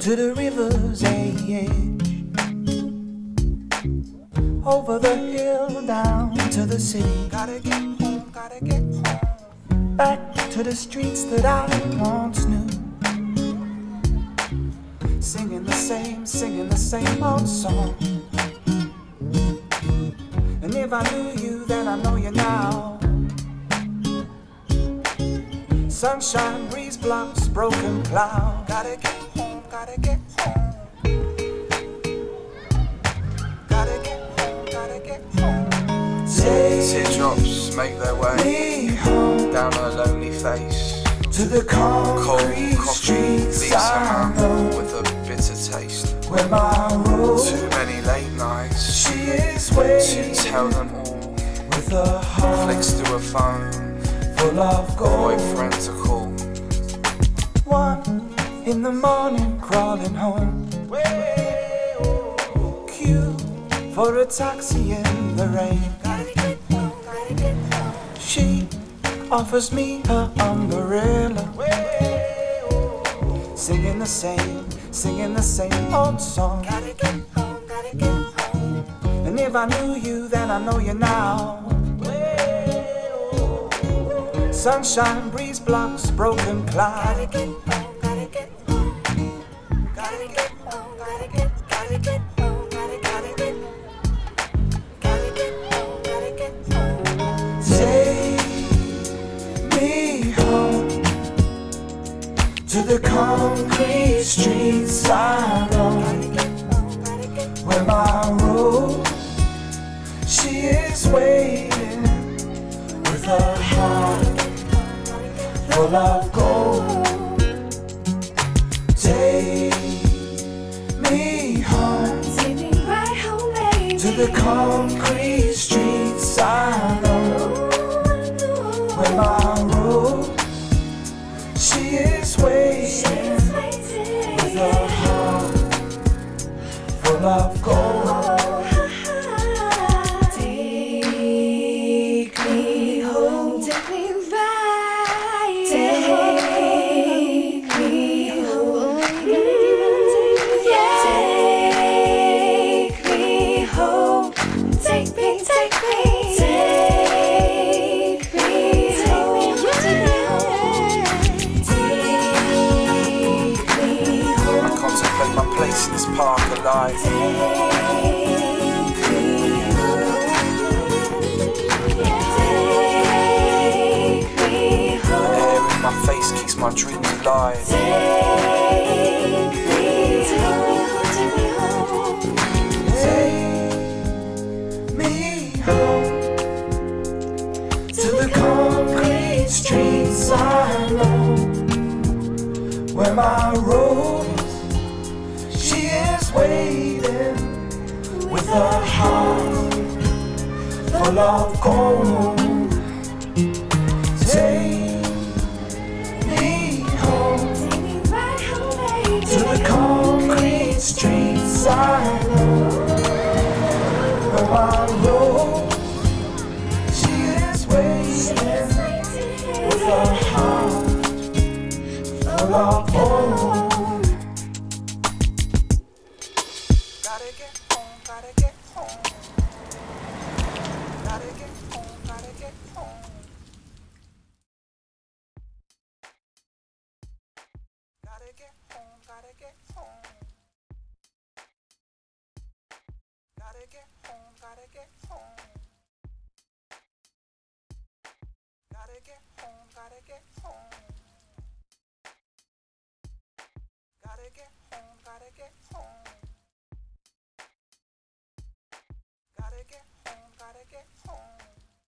to the river's edge, over the hill down to the city. Gotta get home, gotta get home. Back to the streets that I once knew, singing the same old song. And if I knew you, then I know you now. Sunshine, breeze, blocks, broken cloud. Gotta get home, gotta get home. Gotta get home, gotta get home. Teardrops make their way down her lonely face to the concrete streets. Leaves her mouth with a bitter taste. Where my road, too many late nights, she is waiting to tell them all. With a heart flicks through a phone full of gold. Boyfriend to call. 1 in the morning, crawling home. Queue for a taxi in the rain. Gotta get home, gotta get home. She offers me her umbrella. Singing the same old song. Gotta get home, gotta get home. And if I knew you, then I know you now. Sunshine, breeze, blocks, broken cloud. Gotta get home, gotta get home. Gotta get home, gotta get home, gotta get home, gotta get home. Take me home to the concrete streets I know, where my road, she is waiting with her heart full of gold. Take me home, take me right home, baby, to the concrete streets I know, where my road, she is waiting with her heart full of gold. In this park alive, the air in my face keeps my dreams alive. Take me home to the concrete streets I know, where my road, she is waiting with a heart full of gold. Take me home to the concrete streets I know, where my road, she is waiting with a heart full of gold. Gotta get home, gotta get home. Gotta get home, gotta get home. Gotta get home, gotta get home. Gotta get home, gotta get home. Gotta get home, gotta get home. Gotta get home, gotta get home. Gotta get home, gotta get home.